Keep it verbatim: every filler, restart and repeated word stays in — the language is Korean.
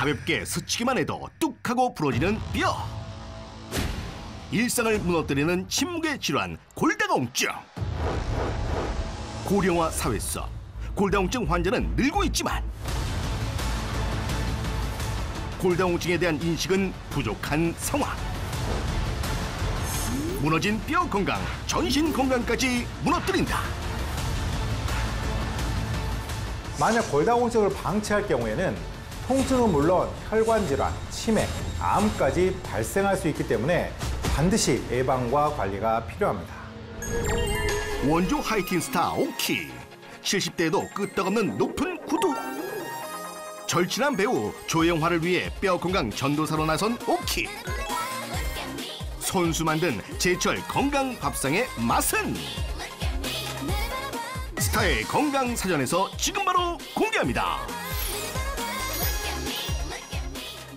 가볍게 스치기만 해도 뚝 하고 부러지는 뼈. 일상을 무너뜨리는 침묵의 질환 골다공증. 고령화 사회 속 골다공증 환자는 늘고 있지만 골다공증에 대한 인식은 부족한 상황. 무너진 뼈 건강, 전신 건강까지 무너뜨린다. 만약 골다공증을 방치할 경우에는 통증은 물론 혈관 질환, 치매, 암까지 발생할 수 있기 때문에 반드시 예방과 관리가 필요합니다. 원조 하이틴 스타 옥희. 칠십 대에도 끄떡없는 높은 구두. 절친한 배우 조영화를 위해 뼈 건강 전도사로 나선 옥희. 손수 만든 제철 건강 밥상의 맛은? 스타의 건강 사전에서 지금 바로 공개합니다.